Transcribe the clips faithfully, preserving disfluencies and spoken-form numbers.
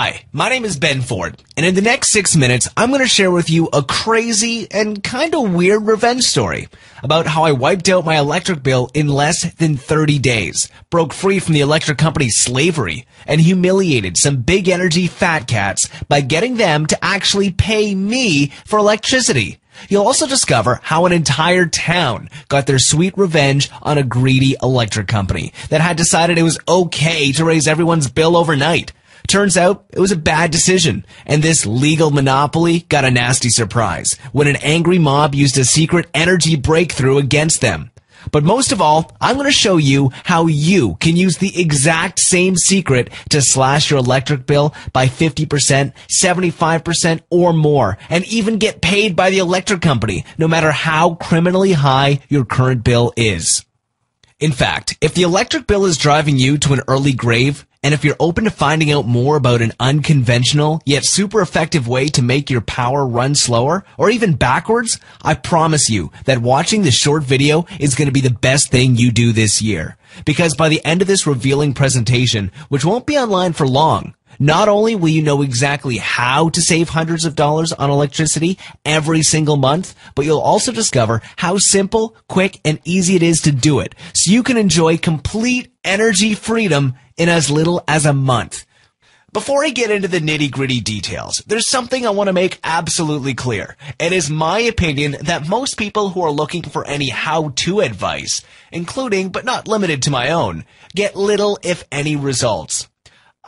Hi, my name is Ben Ford, and in the next six minutes, I'm going to share with you a crazy and kind of weird revenge story about how I wiped out my electric bill in less than thirty days, broke free from the electric company's slavery, and humiliated some big energy fat cats by getting them to actually pay me for electricity. You'll also discover how an entire town got their sweet revenge on a greedy electric company that had decided it was okay to raise everyone's bill overnight. Turns out it was a bad decision, and this legal monopoly got a nasty surprise when an angry mob used a secret energy breakthrough against them. But most of all, I'm going to show you how you can use the exact same secret to slash your electric bill by fifty percent, seventy-five percent, or more, and even get paid by the electric company, no matter how criminally high your current bill is. In fact, if the electric bill is driving you to an early grave, and if you're open to finding out more about an unconventional yet super effective way to make your power run slower or even backwards, I promise you that watching this short video is going to be the best thing you do this year. Because by the end of this revealing presentation, which won't be online for long, not only will you know exactly how to save hundreds of dollars on electricity every single month, but you'll also discover how simple, quick, and easy it is to do it, so you can enjoy complete energy freedom in as little as a month. Before I get into the nitty-gritty details, there's something I want to make absolutely clear. It is my opinion that most people who are looking for any how-to advice, including but not limited to my own, get little if any results.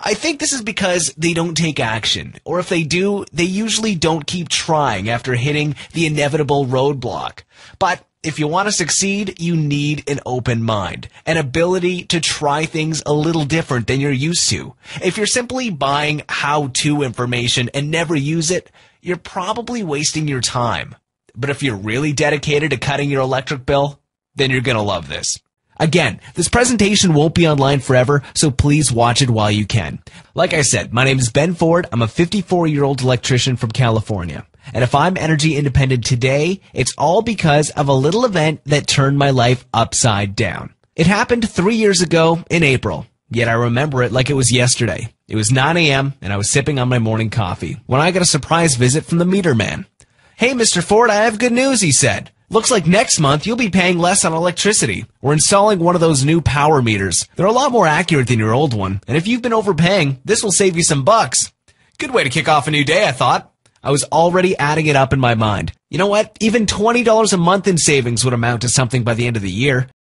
I think this is because they don't take action, or if they do, they usually don't keep trying after hitting the inevitable roadblock. But if you want to succeed, you need an open mind, an ability to try things a little different than you're used to. If you're simply buying how-to information and never use it, you're probably wasting your time. But if you're really dedicated to cutting your electric bill, then you're going to love this. Again, this presentation won't be online forever, so please watch it while you can. Like I said, my name is Ben Ford. I'm a fifty-four-year-old electrician from California. And if I'm energy independent today, it's all because of a little event that turned my life upside down. It happened three years ago in April, yet I remember it like it was yesterday. It was nine A M, and I was sipping on my morning coffee when I got a surprise visit from the meter man. "Hey, Mister Ford, I have good news," he said. "Looks like next month you'll be paying less on electricity. We're installing one of those new power meters. They're a lot more accurate than your old one, and if you've been overpaying, this will save you some bucks." Good way to kick off a new day, I thought. I was already adding it up in my mind. You know what? Even twenty dollars a month in savings would amount to something by the end of the year.